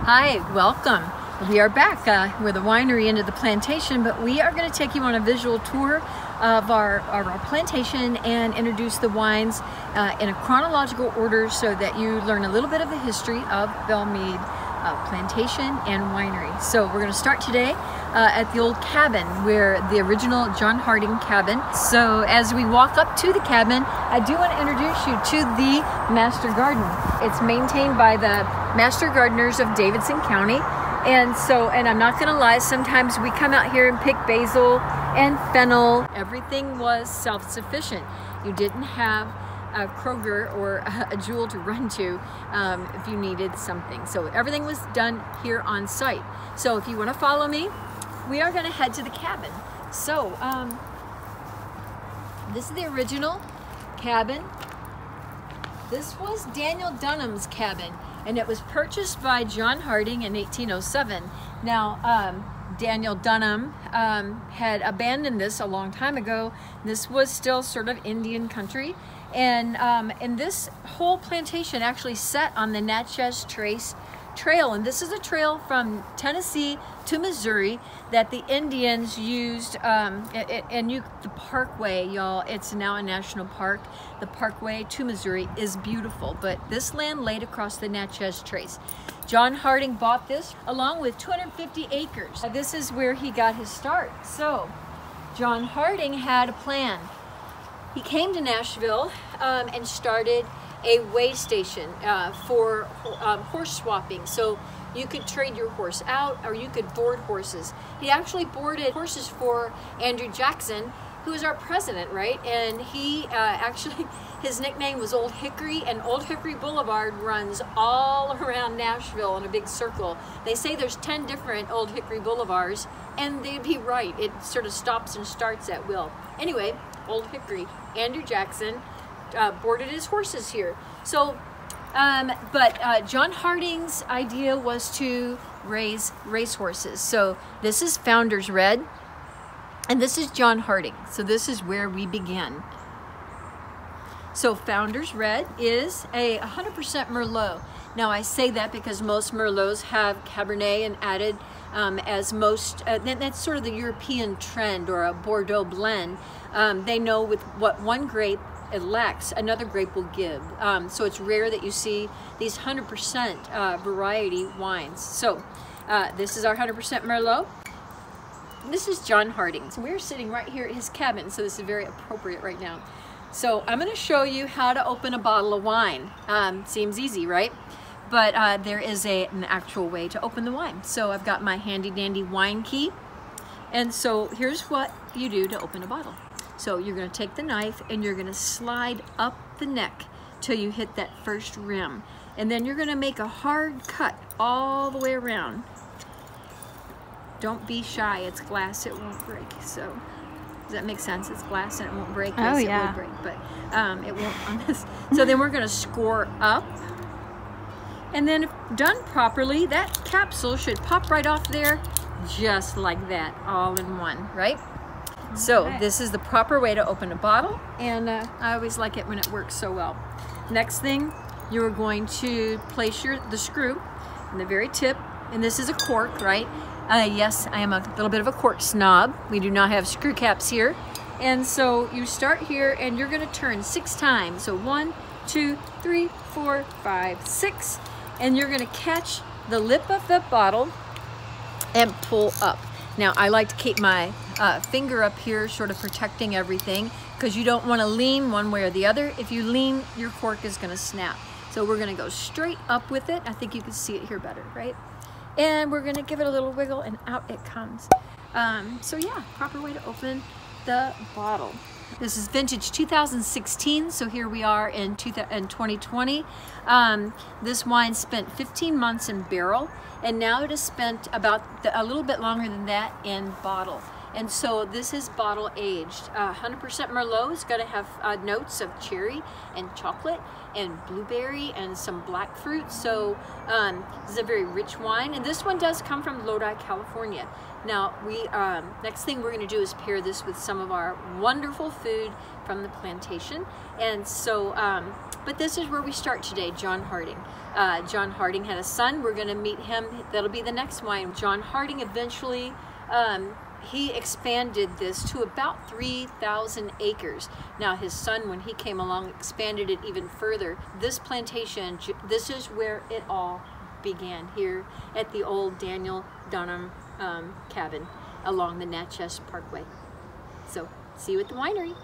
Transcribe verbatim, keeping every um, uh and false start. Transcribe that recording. Hi, welcome. We are back. Uh, we're the winery into the plantation, but we are going to take you on a visual tour of our, of our plantation and introduce the wines uh, in a chronological order so that you learn a little bit of the history of Belle Meade uh, Plantation and Winery. So we're going to start today uh, at the old cabin, where the original John Harding Cabin. So as we walk up to the cabin, I do want to introduce you to the Master Garden. It's maintained by the Master Gardeners of Davidson County, and so and I'm not gonna lie, sometimes we come out here and pick basil and fennel. Everything was self-sufficient. You didn't have a Kroger or a Jewel to run to um, if you needed something, so everything was done here on site. So if you want to follow me, we are going to head to the cabin. So um, this is the original cabin. This was Daniel Dunham's cabin, and it was purchased by John Harding in eighteen oh seven. Now, um, Daniel Dunham um, had abandoned this a long time ago. This was still sort of Indian country, and, um, and this whole plantation actually sat on the Natchez Trace trail, and this is a trail from Tennessee to Missouri that the Indians used, um, and you the parkway, y'all, it's now a national park. The parkway to Missouri is beautiful, but this land laid across the Natchez Trace. John Harding bought this along with two hundred fifty acres. This is where he got his start. So John Harding had a plan. He came to Nashville um, and started a way station uh, for um, horse swapping. So you could trade your horse out, or you could board horses. He actually boarded horses for Andrew Jackson, who was our president, right? And he uh, actually, his nickname was Old Hickory, and Old Hickory Boulevard runs all around Nashville in a big circle. They say there's ten different Old Hickory Boulevards, and they'd be right. It sort of stops and starts at will. Anyway, Old Hickory, Andrew Jackson, Uh, boarded his horses here. So um, but uh, John Harding's idea was to raise race horses. So this is Founders Red, and this is John Harding. So this is where we begin. So Founders Red is a one hundred percent Merlot. Now I say that because most Merlots have Cabernet and added um, as most, uh, that, that's sort of the European trend, or a Bordeaux blend. Um, they know with what one grape it lacks, another grape will give. Um, so it's rare that you see these one hundred percent uh, variety wines. So uh, this is our one hundred percent Merlot. This is John Harding. So we're sitting right here at his cabin, so this is very appropriate right now. So I'm gonna show you how to open a bottle of wine. Um, seems easy, right? But uh, there is a, an actual way to open the wine. So I've got my handy dandy wine key. And so here's what you do to open a bottle. So you're gonna take the knife and you're gonna slide up the neck till you hit that first rim. And then you're gonna make a hard cut all the way around. Don't be shy, it's glass, it won't break. So does that make sense? It's glass and it won't break. Yes, oh, yeah. It will break, but um, it won't on this. So then we're gonna score up. And then if done properly, that capsule should pop right off there, just like that, all in one, right? So okay. This is the proper way to open a bottle, and uh, I always like it when it works so well. Next thing, you're going to place your the screw in the very tip, and this is a cork, right? Uh, yes, I am a little bit of a cork snob. We do not have screw caps here. And so you start here, and you're going to turn six times. So one, two, three, four, five, six, and you're going to catch the lip of the bottle and pull up. Now, I like to keep my Uh, finger up here, sort of protecting everything, because you don't want to lean one way or the other. If you lean, your cork is going to snap. So we're going to go straight up with it. I think you can see it here better, right? And we're going to give it a little wiggle, and out it comes. Um, so yeah, proper way to open the bottle. This is vintage two thousand sixteen, so here we are in twenty twenty. Um, this wine spent fifteen months in barrel, and now it is spent about the, a little bit longer than that in bottle. And so this is bottle aged. Uh, one hundred percent Merlot is going to have uh, notes of cherry and chocolate and blueberry and some black fruit. So um, this is a very rich wine. And this one does come from Lodi, California. Now, we um, next thing we're going to do is pair this with some of our wonderful food from the plantation. And so um, But this is where we start today, John Harding. Uh, John Harding had a son. We're going to meet him. That'll be the next wine. John Harding eventually, um, he expanded this to about three thousand acres. Now his son, when he came along, expanded it even further. This plantation, this is where it all began, here at the old Daniel Dunham um, cabin along the Natchez Parkway. So see you at the winery.